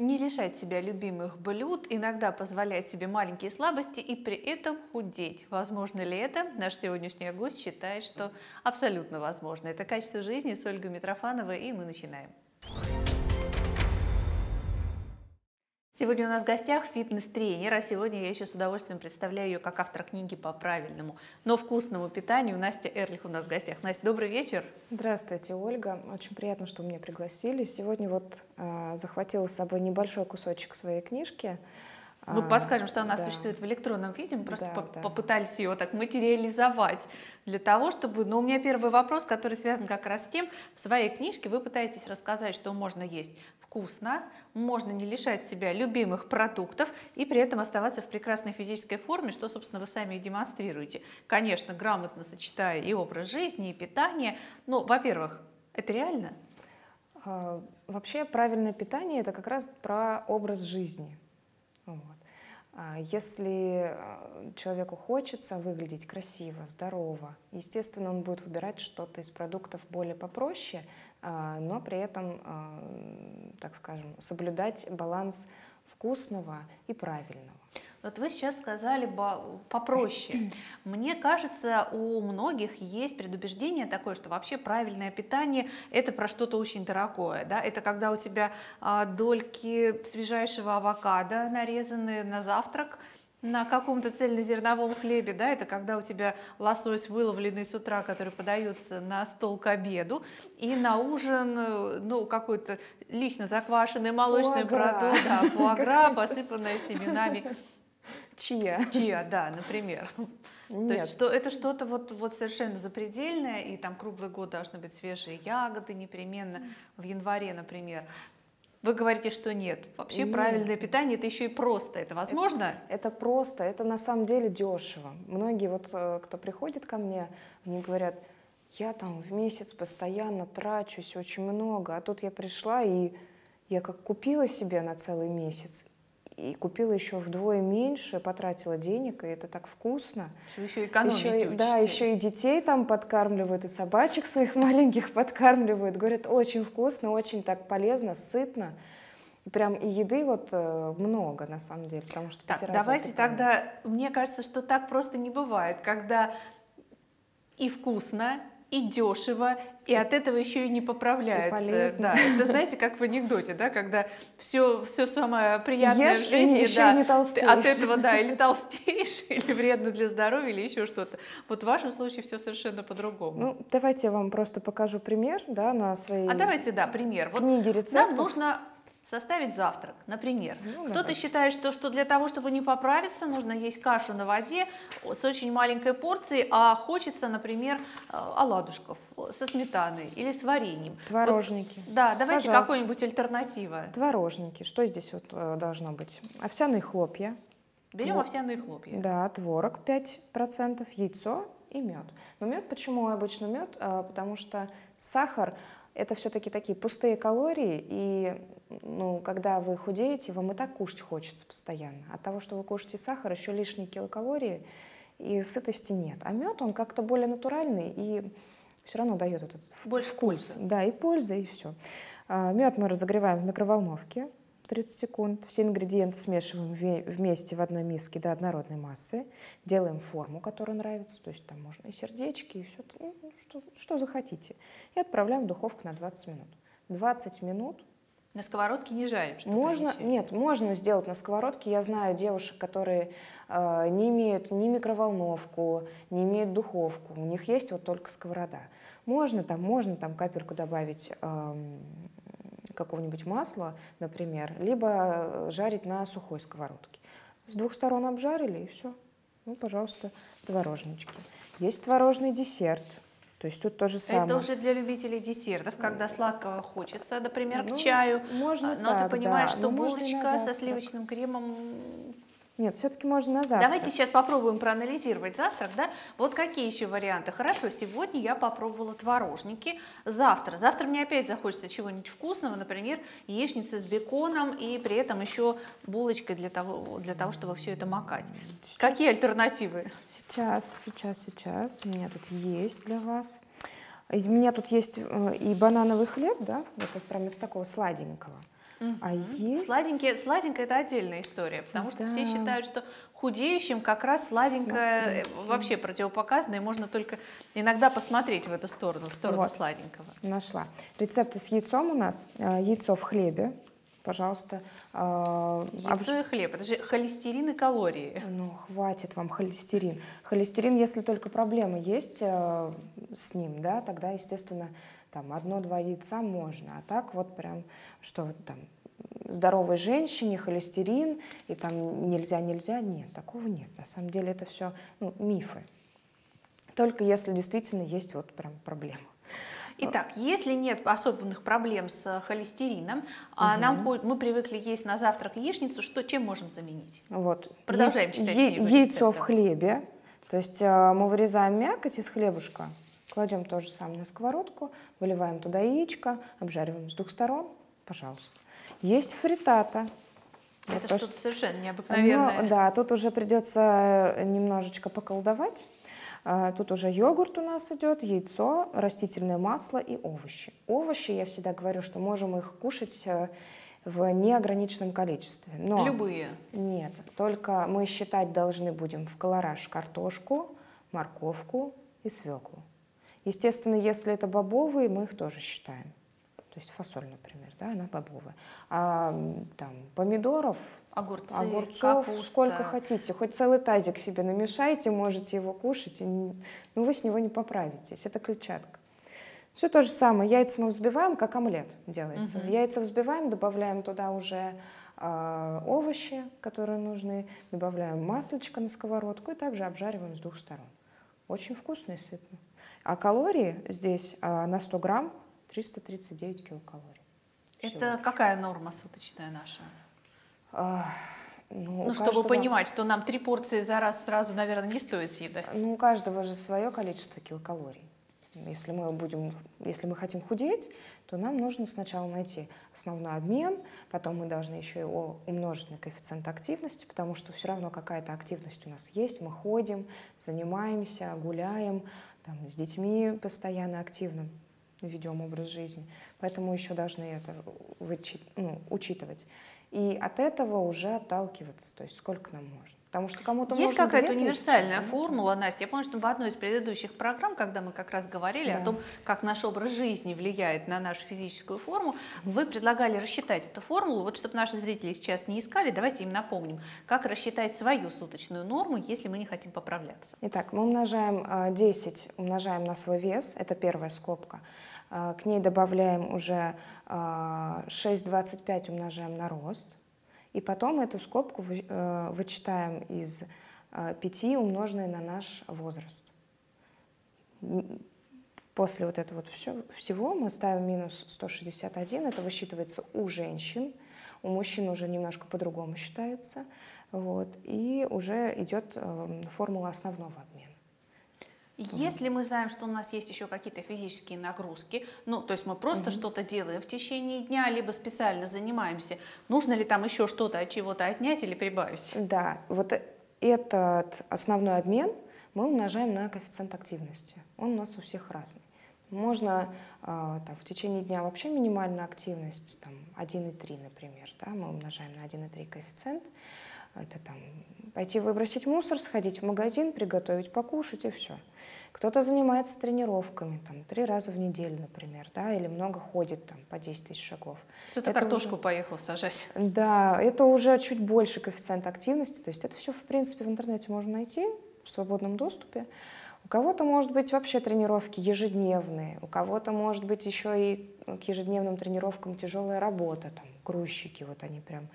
Не лишать себя любимых блюд, иногда позволять себе маленькие слабости и при этом худеть. Возможно ли это? Наш сегодняшний гость считает, что абсолютно возможно. Это «Качество жизни» с Ольгой Митрофановой, и мы начинаем. Сегодня у нас в гостях фитнес-тренер, а сегодня я еще с удовольствием представляю ее как автор книги по правильному, но вкусному питанию. Настя Эрлих у нас в гостях. Настя, добрый вечер. Здравствуйте, Ольга. Очень приятно, что меня пригласили. Сегодня вот захватила с собой небольшой кусочек своей книжки. Ну, подскажем, что она существует в электронном виде, мы просто попытались ее так материализовать для того, чтобы... Но у меня первый вопрос, который связан как раз с тем, в своей книжке вы пытаетесь рассказать, что можно есть вкусно, можно не лишать себя любимых продуктов и при этом оставаться в прекрасной физической форме, что, собственно, вы сами и демонстрируете. Конечно, грамотно сочетая и образ жизни, и питание, но, во-первых, это реально? Вообще, правильное питание – это как раз про образ жизни. Вот. Если человеку хочется выглядеть красиво, здорово, естественно, он будет выбирать что-то из продуктов более попроще, но при этом, так скажем, соблюдать баланс вкусного и правильного. Вот вы сейчас сказали попроще. Мне кажется, у многих есть предубеждение такое, что вообще правильное питание – это про что-то очень дорогое. Да? Это когда у тебя дольки свежайшего авокадо нарезаны на завтрак, на каком-то цельнозерновом хлебе, да, это когда у тебя лосось выловленный с утра, который подается на стол к обеду, и на ужин, ну, какой-то лично заквашенный молочный продукт, да, фуагра, посыпанная семенами. Чиа. Чиа, да, например. Нет. То есть что, это что-то вот совершенно запредельное, и там круглый год должны быть свежие ягоды непременно, в январе, например. Вы говорите, что нет. Вообще правильное питание – это еще и просто. Это возможно? Это просто. Это на самом деле дешево. Многие, вот, кто приходит ко мне, они говорят, я там в месяц постоянно трачусь очень много, а тут я пришла, и я как купила себе на целый месяц, и купила еще вдвое меньше, потратила денег, и это так вкусно. Еще экономить учите. Да, еще и детей там подкармливают, и собачек своих маленьких подкармливают. Говорят, очень вкусно, очень так полезно, сытно. Прям и еды вот много, на самом деле, потому что... Так, давайте тогда, мне кажется, что так просто не бывает, когда и вкусно, и дешево, и от этого еще и не поправляются. Да, это, знаете, как в анекдоте, да, когда все самое приятное в жизни, да, от этого, да, или толстеешь, или вредно для здоровья, или еще что-то. Вот в вашем случае все совершенно по-другому. Ну, давайте я вам просто покажу пример, да, на своей книге рецептов. А давайте, да, пример. Вот нам нужно составить завтрак, например. Ну, кто-то считает, что для того, чтобы не поправиться, нужно есть кашу на воде с очень маленькой порцией, а хочется, например, оладушков со сметаной или с вареньем. Творожники. Вот, да, давайте какую-нибудь альтернативу. Творожники. Что здесь вот должно быть? Овсяные хлопья. Берем овсяные хлопья. Да, творог 5%, яйцо и мед. Но мед, почему обычно мед? Потому что сахар — это все-таки такие пустые калории, и, ну, когда вы худеете, вам и так кушать хочется постоянно. От того, что вы кушаете сахар, еще лишние килокалории, и сытости нет. А мед, он как-то более натуральный, и все равно дает этот больше вкус. Пользы. Да, и польза, и все. Мед мы разогреваем в микроволновке 30 секунд. Все ингредиенты смешиваем вместе в одной миске до однородной массы. Делаем форму, которая нравится. То есть там можно и сердечки, и все, ну, что захотите. И отправляем в духовку на 20 минут. 20 минут. На сковородке не жарим? Что можно, нет, можно сделать на сковородке. Я знаю девушек, которые не имеют ни микроволновку, не имеют духовку. У них есть вот только сковорода. Можно там капельку добавить... какого-нибудь масла, например, либо жарить на сухой сковородке. С двух сторон обжарили, и все. Ну, пожалуйста, творожнички. Есть творожный десерт. То есть тут тоже самое. Это уже для любителей десертов, когда сладкого хочется, например, к чаю. Можно но так, ты понимаешь, да, что булочка со сливочным кремом... Нет, все-таки можно на завтрак. Давайте сейчас попробуем проанализировать завтрак, да? Вот какие еще варианты. Хорошо, сегодня я попробовала творожники. Завтра мне опять захочется чего-нибудь вкусного, например, яичницы с беконом и при этом еще булочкой для того, чтобы все это макать. Сейчас. Какие альтернативы? Сейчас. У меня тут есть для вас. У меня тут есть и банановый хлеб, да? Вот это прям из такого сладенького. А есть... Сладенькое это отдельная история, потому что все считают, что худеющим как раз сладенькое вообще противопоказано, и можно только иногда посмотреть в эту сторону, вот. Сладенького. Нашла. Рецепты с яйцом у нас. Яйцо в хлебе, пожалуйста. Яйцо и хлеб, это же холестерин и калории. Ну, хватит вам холестерин. Холестерин, если только проблемы есть с ним, да, тогда, естественно, там одно-два яйца можно, а так вот прям, что там, здоровой женщине холестерин, и там нельзя-нельзя, нет, такого нет. На самом деле это все мифы. Только если действительно есть вот прям проблема. Итак, если нет особенных проблем с холестерином, мы привыкли есть на завтрак яичницу, чем можем заменить? Вот. Продолжаем читать. Яйцо в хлебе, то есть мы вырезаем мякоть из хлебушка, кладем то же самое на сковородку, выливаем туда яичко, обжариваем с двух сторон, пожалуйста. Есть фриттата. Это вот что-то совершенно необыкновенное. Да, тут уже придется немножечко поколдовать. Тут уже йогурт у нас идет, яйцо, растительное масло и овощи. Овощи, я всегда говорю, что можем их кушать в неограниченном количестве. Но любые? Нет, только мы считать должны будем в колораж картошку, морковку и свеклу. Естественно, если это бобовые, мы их тоже считаем. То есть фасоль, например, да, она бобовая. А там помидоров, огурцов, капуста. Сколько хотите. Хоть целый тазик себе намешайте, можете его кушать, но вы с него не поправитесь. Это клетчатка. Все то же самое. Яйца мы взбиваем, как омлет делается. Яйца взбиваем, добавляем туда уже овощи, которые нужны. Добавляем маслечко на сковородку и также обжариваем с двух сторон. Очень вкусно и сытно. А калории здесь на 100 грамм 339 килокалорий. Это какая норма суточная наша? Чтобы понимать, что нам 3 порции за раз сразу, наверное, не стоит съедать. Ну, у каждого же свое количество килокалорий. Если мы хотим худеть, то нам нужно сначала найти основной обмен, потом мы должны еще его умножить на коэффициент активности, потому что все равно какая-то активность у нас есть, мы ходим, занимаемся, гуляем, там, с детьми постоянно активно ведем образ жизни, поэтому еще должны это учитывать. И от этого уже отталкиваться, то есть сколько нам можно. Потому что кому-то есть какая-то универсальная формула, Настя. Я помню, что в одной из предыдущих программ, когда мы как раз говорили о том, как наш образ жизни влияет на нашу физическую форму, вы предлагали рассчитать эту формулу. Вот чтобы наши зрители сейчас не искали, давайте им напомним, как рассчитать свою суточную норму, если мы не хотим поправляться. Итак, мы умножаем 10, умножаем на свой вес, это первая скобка. К ней добавляем уже 6,25 умножаем на рост. И потом эту скобку вычитаем из 5, умноженной на наш возраст. После вот этого всего мы ставим минус 161. Это высчитывается у женщин. У мужчин уже немножко по-другому считается. Вот, и уже идет формула основного обмена. Если мы знаем, что у нас есть еще какие-то физические нагрузки, то есть мы просто что-то делаем в течение дня, либо специально занимаемся, нужно ли там еще что-то от чего-то отнять или прибавить? Да, вот этот основной обмен мы умножаем на коэффициент активности. Он у нас у всех разный. Можно в течение дня вообще минимальная активность, там 1,3, например, да, мы умножаем на 1,3 коэффициент. Это там пойти выбросить мусор, сходить в магазин, приготовить, покушать и все. Кто-то занимается тренировками, там 3 раза в неделю, например, да, или много ходит там по 10 тысяч шагов. Кто-то картошку поехал сажать. Да, это уже чуть больше коэффициент активности, то есть это все в принципе в интернете можно найти в свободном доступе. У кого-то, может быть, вообще тренировки ежедневные, у кого-то, может быть, еще и к ежедневным тренировкам тяжелая работа, там, грузчики, вот они прям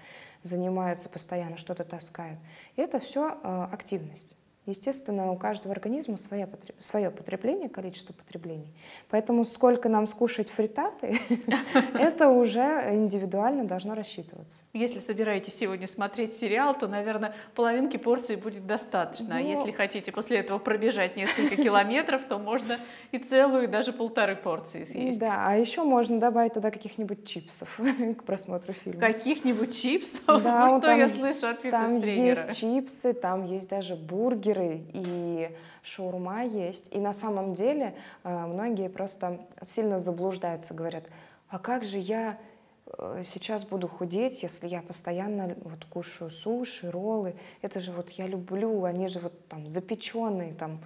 занимаются постоянно, что-то таскают. И это все активность. Естественно, у каждого организма свое потребление, количество потреблений. Поэтому сколько нам скушать фриттаты, это уже индивидуально должно рассчитываться. Если собираетесь сегодня смотреть сериал, то, наверное, половинки порции будет достаточно. А если хотите после этого пробежать несколько километров, то можно и целую, и даже 1,5 порции съесть. Да, а еще можно добавить туда каких-нибудь чипсов к просмотру фильма. Каких-нибудь чипсов? Ну что я слышу от фитнес-тренера? Там есть чипсы, там есть даже бургер, и шаурма есть. И на самом деле многие просто сильно заблуждаются, говорят, а как же я сейчас буду худеть, если я постоянно вот кушаю суши, роллы. Это же вот я люблю, они же вот там запеченные, там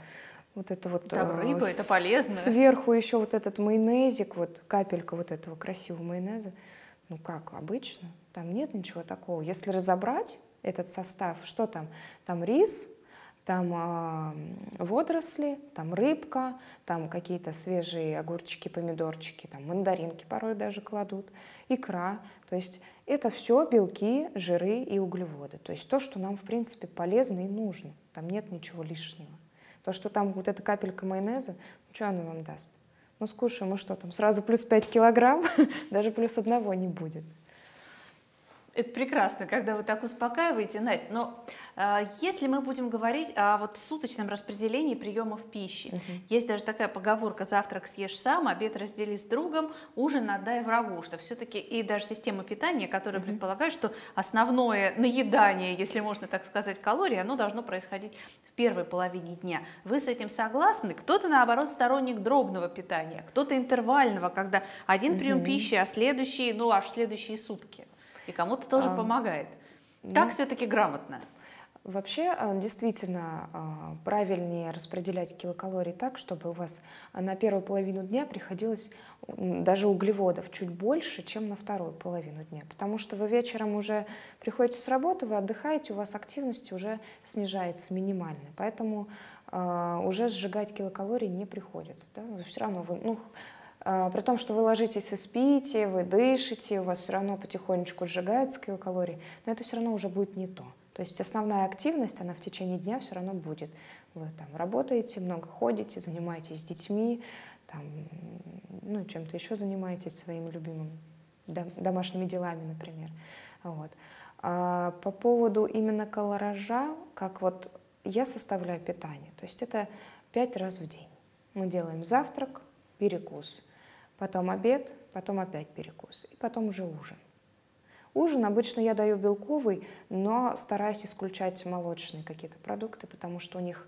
вот это вот... Там рыба, это полезно. Сверху еще вот этот майонезик, вот капелька вот этого красивого майонеза. Ну как обычно, там нет ничего такого. Если разобрать этот состав, что там? Там рис, там водоросли, там рыбка, там какие-то свежие огурчики, помидорчики, там мандаринки порой даже кладут, икра. То есть это все белки, жиры и углеводы. То есть то, что нам, в принципе, полезно и нужно. Там нет ничего лишнего. То, что там вот эта капелька майонеза, ну что она вам даст? Ну скушаем, ну что там, сразу плюс 5 килограмм, даже плюс 1 не будет. Это прекрасно, когда вы так успокаиваете, Настя. Но если мы будем говорить о вот суточном распределении приемов пищи, есть даже такая поговорка: завтрак съешь сам, обед раздели с другом, ужин отдай врагу, что все-таки и даже система питания, которая предполагает, что основное наедание, если можно так сказать, калорий, оно должно происходить в первой половине дня. Вы с этим согласны? Кто-то, наоборот, сторонник дробного питания, кто-то интервального, когда один прием пищи, а следующий, ну аж следующие сутки. И кому-то тоже помогает. Как все-таки грамотно? Вообще, действительно, правильнее распределять килокалории так, чтобы у вас на первую половину дня приходилось даже углеводов чуть больше, чем на вторую половину дня. Потому что вы вечером уже приходите с работы, вы отдыхаете, у вас активность уже снижается минимально. Поэтому уже сжигать килокалории не приходится. Да? Все равно вы... Ну, при том, что вы ложитесь и спите, вы дышите, у вас все равно потихонечку сжигается килокалории, но это все равно уже будет не то. То есть основная активность, она в течение дня все равно будет. Вы там работаете, много ходите, занимаетесь с детьми, там, ну, чем-то еще занимаетесь своими любимыми домашними делами, например. Вот. А по поводу именно колоража, как вот я составляю питание, то есть это 5 раз в день. Мы делаем завтрак, перекус, потом обед, потом опять перекус, и потом уже ужин. Ужин обычно я даю белковый, но стараюсь исключать молочные какие-то продукты, потому что у них,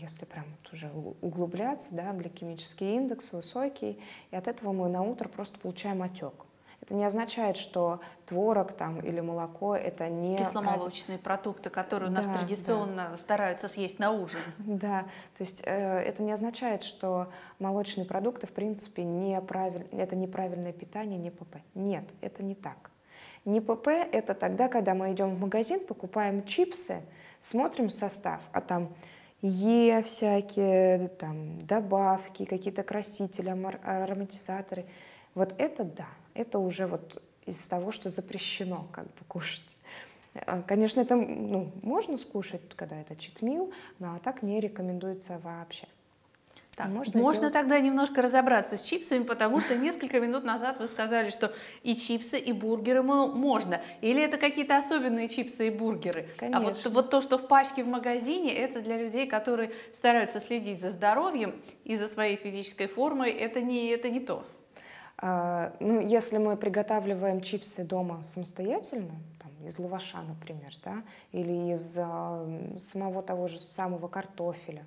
если прям вот уже углубляться, да, гликемический индекс высокий, и от этого мы на утро просто получаем отек. Это не означает, что творог там или молоко — это не... Кисломолочные продукты, которые у нас традиционно стараются съесть на ужин. Да, то есть это не означает, что молочные продукты, в принципе, это неправильное питание, не ПП. Нет, это не так. Не ПП — это тогда, когда мы идем в магазин, покупаем чипсы, смотрим состав, а там Е всякие, там добавки, какие-то красители, ароматизаторы. Вот это да. Это уже вот из того, что запрещено как бы кушать. Конечно, это, ну, можно скушать, когда это читмил, но так не рекомендуется вообще. Так, можно тогда немножко разобраться с чипсами, потому что несколько минут назад вы сказали, что и чипсы, и бургеры можно. Или это какие-то особенные чипсы и бургеры? Конечно. А вот то, что в пачке в магазине, это для людей, которые стараются следить за здоровьем и за своей физической формой, это не то. Ну, если мы приготавливаем чипсы дома самостоятельно, там, из лаваша, например, да, или из самого того же самого картофеля,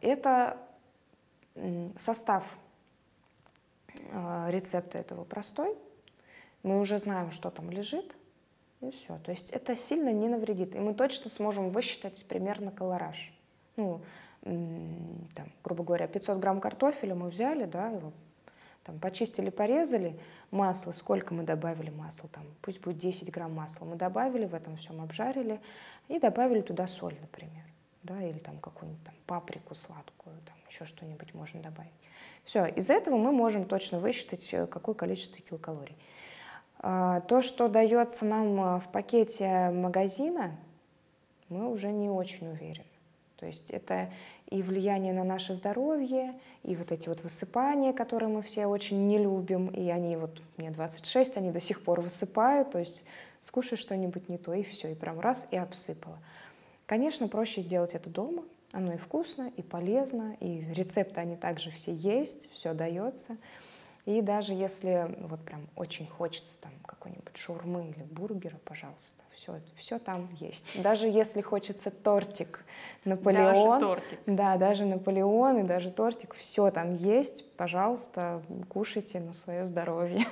это состав рецепта этого простой. Мы уже знаем, что там лежит, и все. То есть это сильно не навредит. И мы точно сможем высчитать примерно колораж. Ну, там, грубо говоря, 500 грамм картофеля мы взяли, да, его там почистили, порезали, масло, сколько мы добавили масла, там, пусть будет 10 грамм масла, мы добавили, в этом всем обжарили и добавили туда соль, например, да, или там какую-нибудь там паприку сладкую, там еще что-нибудь можно добавить. Все, из этого мы можем точно высчитать, какое количество килокалорий. То, что дается нам в пакете магазина, мы уже не очень уверены. То есть это и влияние на наше здоровье, и вот эти вот высыпания, которые мы все очень не любим, и они вот, мне 26, они до сих пор высыпают, то есть скушай что-нибудь не то, и все, и прям раз, и обсыпала. Конечно, проще сделать это дома, оно и вкусно, и полезно, и рецепты они также все есть, все дается. И даже если вот прям очень хочется там какой-нибудь шаурмы или бургера, пожалуйста, все там есть. Даже если хочется тортик, Наполеон, даже тортик. Да, даже Наполеон и даже тортик, все там есть. пожалуйста, кушайте на свое здоровье.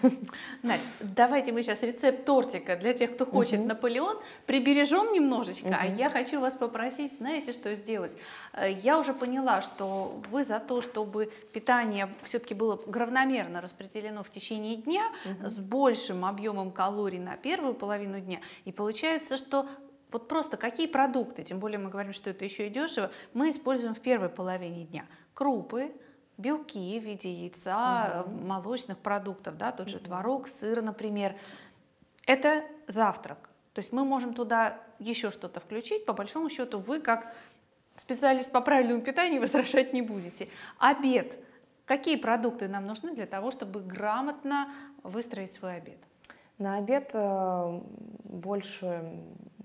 Настя, давайте мы сейчас рецепт тортика для тех, кто хочет Наполеон, прибережем немножечко, а я хочу вас попросить, знаете, что сделать? Я уже поняла, что вы за то, чтобы питание все-таки было равномерно распределено в течение дня, с большим объемом калорий на первую половину дня, и получается, что вот просто какие продукты, тем более мы говорим, что это еще и дешево, мы используем в первой половине дня. Крупы, белки в виде яйца, молочных продуктов, да, тот же творог, сыр, например. Это завтрак. То есть мы можем туда еще что-то включить. По большому счету вы, как специалист по правильному питанию, возражать не будете. Обед. Какие продукты нам нужны для того, чтобы грамотно выстроить свой обед? На обед больше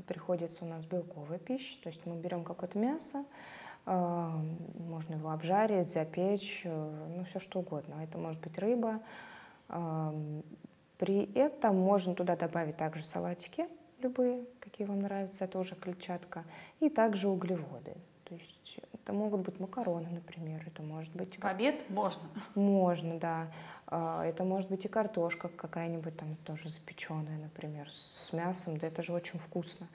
приходится у нас белковая пища, то есть мы берем какое-то мясо, можно его обжарить, запечь, ну все что угодно. Это может быть рыба. При этом можно туда добавить также салатики любые, какие вам нравятся, это уже клетчатка, и также углеводы. То есть это могут быть макароны, например, это может быть... В обед можно? Можно, да. Это может быть и картошка какая-нибудь там тоже запеченная, например, с мясом, да это же очень вкусно.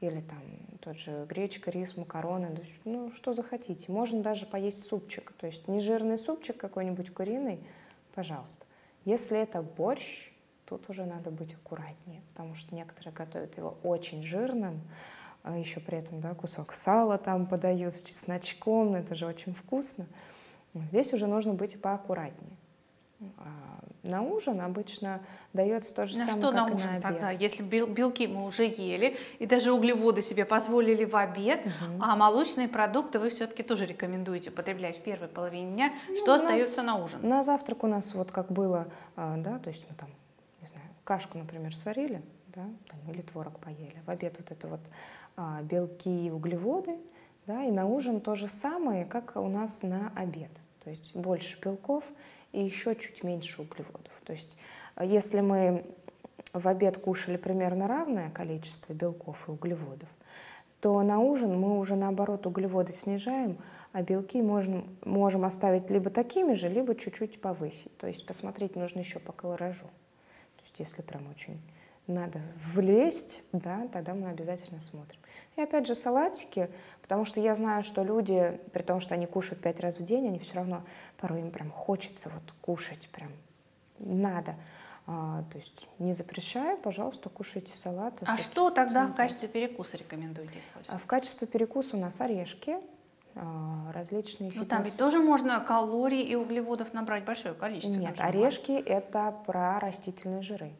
Или там тот же гречка, рис, макароны, то есть, ну что захотите. Можно даже поесть супчик, то есть нежирный супчик какой-нибудь куриный, пожалуйста. Если это борщ, тут уже надо быть аккуратнее, потому что некоторые готовят его очень жирным, а еще при этом да, кусок сала там подают с чесночком, это же очень вкусно. Здесь уже нужно быть поаккуратнее. На ужин обычно дается то же самое, как на обед. На что на ужин тогда? Если белки мы уже ели, и даже углеводы себе позволили в обед, а молочные продукты вы все-таки тоже рекомендуете употреблять в первой половине дня, ну, что остается на ужин? На завтрак у нас вот как было, да, то есть мы там, не знаю, кашку, например, сварили, да, там, или творог поели. В обед вот это вот белки и углеводы, да, и на ужин то же самое, как у нас на обед. То есть больше белков и еще чуть меньше углеводов. То есть если мы в обед кушали примерно равное количество белков и углеводов, то на ужин мы уже наоборот углеводы снижаем, а белки можем оставить либо такими же, либо чуть-чуть повысить. То есть посмотреть нужно еще по колоражу. То есть если прям очень надо влезть, да, тогда мы обязательно смотрим. И опять же салатики, потому что я знаю, что люди, при том, что они кушают 5 раз в день, они все равно, порой им прям хочется вот кушать, прям надо. То есть не запрещаю, пожалуйста, кушайте салаты. А что тогда в качестве перекуса рекомендуете использовать? В качестве перекуса у нас орешки, различные фитнес... Ну там ведь тоже можно калорий и углеводов набрать большое количество. Нет, орешки – это про растительные жиры.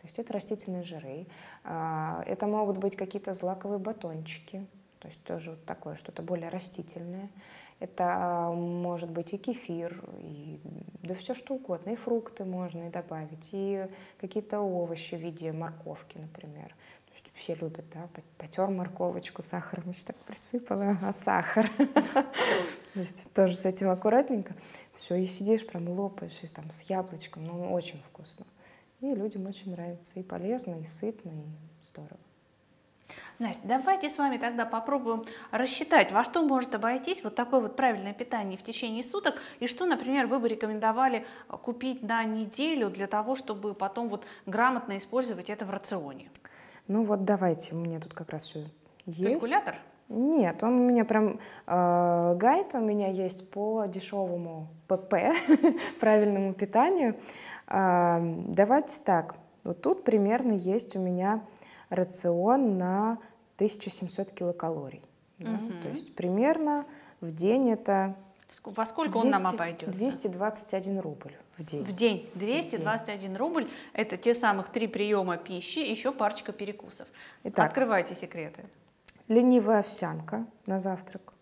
То есть это растительные жиры, это могут быть какие-то злаковые батончики, то есть тоже вот такое что-то более растительное. Это может быть и кефир, и, да все что угодно, и фрукты можно и добавить, и какие-то овощи в виде морковки, например. То есть все любят, да, потер морковочку сахаром, я же так присыпала, а сахар. То есть тоже с этим аккуратненько. Все, и сидишь прям лопаешь, и там с яблочком, ну очень вкусно. И людям очень нравится, и полезно, и сытно, и здорово. Настя, давайте с вами тогда попробуем рассчитать, во что может обойтись вот такое вот правильное питание в течение суток, и что, например, вы бы рекомендовали купить на неделю для того, чтобы потом вот грамотно использовать это в рационе. Ну вот давайте, у меня тут как раз все есть. Калькулятор? Нет, он у меня прям гайд у меня есть по дешевому ПП, правильному питанию. Давайте так, вот тут примерно есть у меня рацион на 1700 килокалорий. Да? То есть примерно в день это... Во сколько он нам обойдется? 221 рубль в день. В день. 221 рубль – это те самых 3 приема пищи, еще парочка перекусов. Итак, открывайте секреты. Ленивая овсянка на завтрак.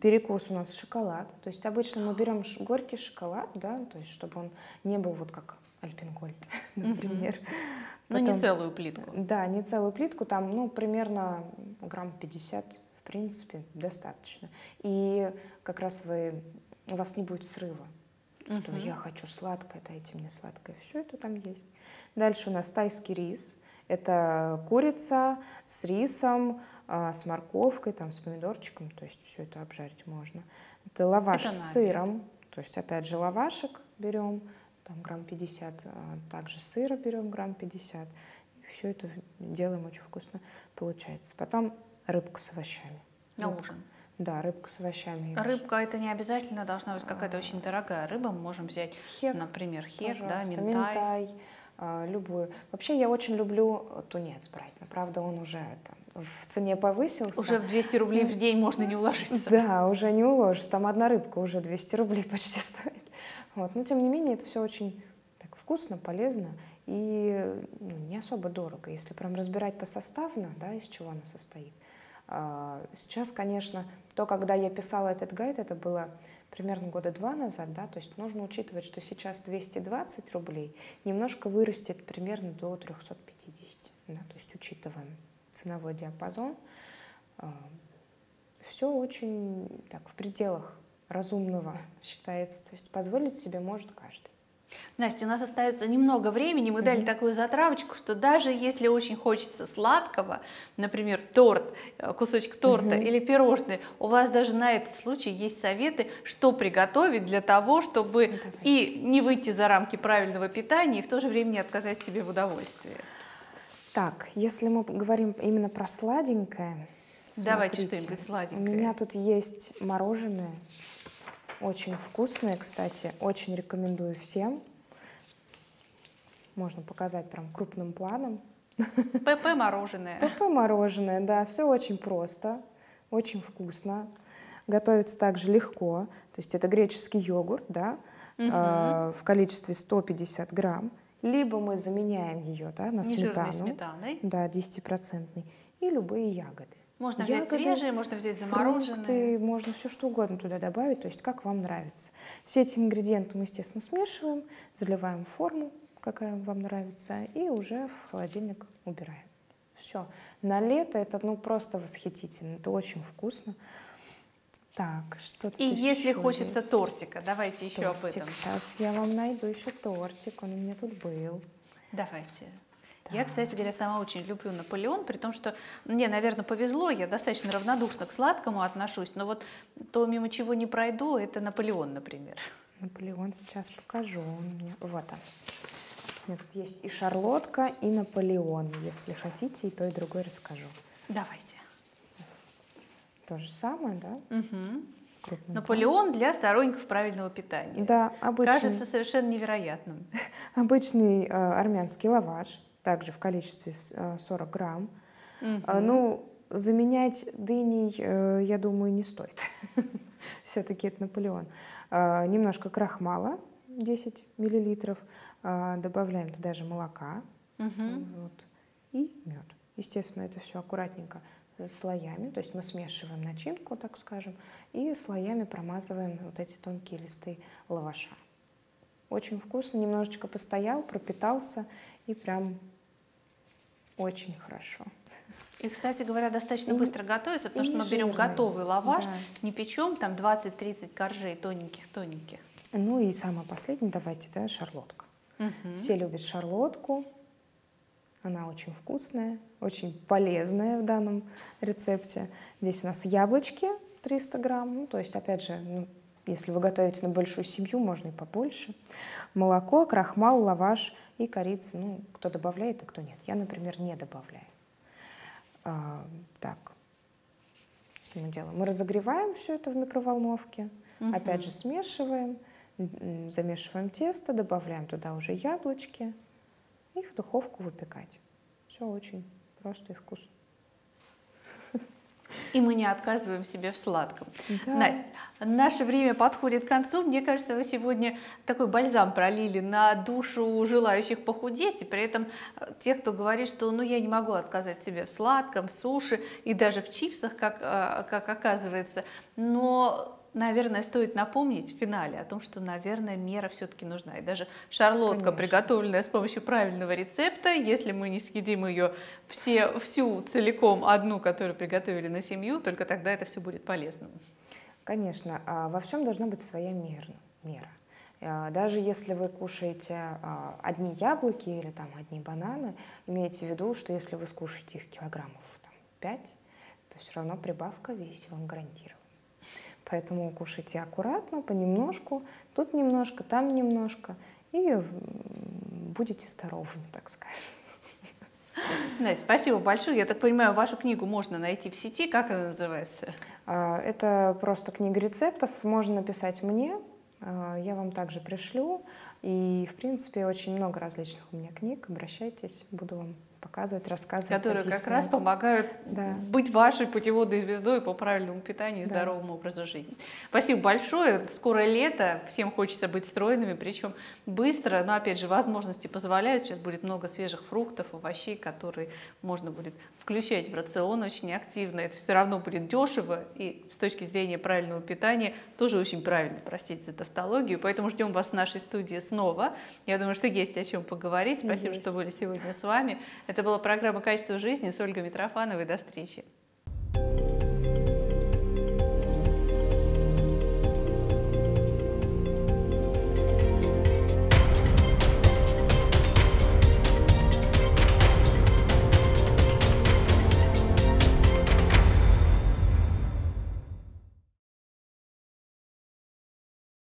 Перекус у нас шоколад. То есть обычно мы берем горький шоколад, да, то есть чтобы он не был вот как Альпен Гольд, например. Ну не целую плитку. Да, не целую плитку, там, ну, примерно грамм 50, в принципе, достаточно. И как раз у вас не будет срыва, что я хочу сладкое, дайте мне сладкое. Все это там есть. Дальше у нас тайский рис. Это курица с рисом, с морковкой, там, с помидорчиком, то есть все это обжарить можно. Это лаваш с сыром, То есть опять же лавашек берем, там грамм 50, а также сыра берем грамм 50. И все это делаем, очень вкусно получается. Потом рыбку с овощами. На ужин? Да, рыбку с овощами. Рыбка, это не обязательно должна быть какая-то очень дорогая рыба. Мы можем взять, хек, например, хек, да, минтай. Любую. Вообще я очень люблю тунец брать, но правда он уже это, в цене повысился. Уже в 200 рублей в день можно не уложиться. Да, уже не уложишься, там одна рыбка уже 200 рублей почти стоит. Вот. Но тем не менее это все очень так вкусно, полезно и не особо дорого, если прям разбирать по составно, да, из чего оно состоит. Сейчас, конечно, то, когда я писала этот гайд, это было примерно года 2 назад, да, то есть нужно учитывать, что сейчас 220 рублей немножко вырастет примерно до 350, да, то есть учитываем ценовой диапазон. Все очень так, в пределах разумного считается, то есть позволить себе может каждый. Настя, у нас остается немного времени, мы дали такую затравочку, что даже если очень хочется сладкого, например, торт, кусочек торта или пирожные, у вас даже на этот случай есть советы, что приготовить для того, чтобы и не выйти за рамки правильного питания, и в то же время не отказать себе в удовольствии. Так, если мы говорим именно про сладенькое, давайте что-нибудь сладенькое. У меня тут есть мороженое. Очень вкусные, кстати, очень рекомендую всем. Можно показать прям крупным планом. ПП-мороженое. ПП-мороженое, да, все очень просто, очень вкусно. Готовится также легко, то есть это греческий йогурт, да, в количестве 150 грамм. Либо мы заменяем ее, да, на сметану. Сметаной. Да, 10-процентной. И любые ягоды. Можно взять свежие, можно взять замороженные. Фрукты, можно все что угодно туда добавить, то есть как вам нравится. Все эти ингредиенты мы, естественно, смешиваем, заливаем форму, какая вам нравится, и уже в холодильник убираем. Все. На лето это просто восхитительно, это очень вкусно. Так, что-то еще. И если хочется тортика, давайте еще об этом. Сейчас я вам найду еще тортик, он у меня тут был. Давайте. Я, кстати говоря, сама очень люблю Наполеон, при том, что мне, наверное, повезло, я достаточно равнодушно к сладкому отношусь, но вот то, мимо чего не пройду, это Наполеон, например. Наполеон сейчас покажу. Вот он. У меня тут есть и шарлотка, и Наполеон. Если хотите, и то, и другое расскажу. Давайте. То же самое, да? Угу. Наполеон для сторонников правильного питания. Да, обычный. Кажется совершенно невероятным. Обычный армянский лаваш. Также в количестве 40 грамм. Ну, заменять дыней, я думаю, не стоит. Все-таки это Наполеон. Немножко крахмала, 10 миллилитров. Добавляем туда же молока и мед. Естественно, это все аккуратненько слоями. То есть мы смешиваем начинку, так скажем, и слоями промазываем вот эти тонкие листы лаваша. Очень вкусно. Немножечко постоял, пропитался и прям... очень хорошо. И, кстати говоря, достаточно быстро готовится, потому что мы берем готовый лаваш, не печем, там 20-30 коржей тоненьких-тоненьких. Ну и самое последнее, давайте, да, шарлотка. Все любят шарлотку, она очень вкусная, очень полезная в данном рецепте. Здесь у нас яблочки 300 грамм, ну, то есть, опять же, если вы готовите на большую семью, можно и побольше. Молоко, крахмал, лаваш и корица. Ну, кто добавляет, а кто нет. Я, например, не добавляю. Так, что мы делаем? Мы разогреваем все это в микроволновке. Опять же смешиваем, замешиваем тесто, добавляем туда уже яблочки. И в духовку выпекать. Все очень просто и вкусно. И мы не отказываем себе в сладком. Да. Настя, наше время подходит к концу. Мне кажется, вы сегодня такой бальзам пролили на душу желающих похудеть. И при этом тех, кто говорит, что ну, я не могу отказать себе в сладком, в суши и даже в чипсах, как оказывается. Но, наверное, стоит напомнить в финале о том, что, наверное, мера все-таки нужна. И даже шарлотка, конечно, приготовленная с помощью правильного рецепта, если мы не съедим ее всю целиком, одну, которую приготовили на семью, только тогда это все будет полезным. Конечно, во всем должна быть своя мера. Даже если вы кушаете одни яблоки или там одни бананы, имейте в виду, что если вы скушаете их килограммов 5, то все равно прибавка в весе вам гарантирована. Поэтому кушайте аккуратно, понемножку, тут немножко, там немножко, и будете здоровыми, так скажем. Настя, спасибо большое. Я так понимаю, вашу книгу можно найти в сети. Как она называется? Это просто книга рецептов. Можно написать мне, я вам также пришлю. И, в принципе, очень много различных у меня книг. Обращайтесь, буду вам показывать, рассказывать. Которые как раз помогают быть вашей путеводной звездой по правильному питанию и здоровому образу жизни. Спасибо большое. Скоро лето, всем хочется быть стройными, причем быстро. Но, опять же, возможности позволяют. Сейчас будет много свежих фруктов, овощей, которые можно будет включать в рацион очень активно. Это все равно будет дешево и с точки зрения правильного питания тоже очень правильно, простите за тавтологию. Поэтому ждем вас в нашей студии снова. Я думаю, что есть о чем поговорить. Спасибо, что были сегодня с вами. Это была программа «Качество жизни» с Ольгой Митрофановой. До встречи!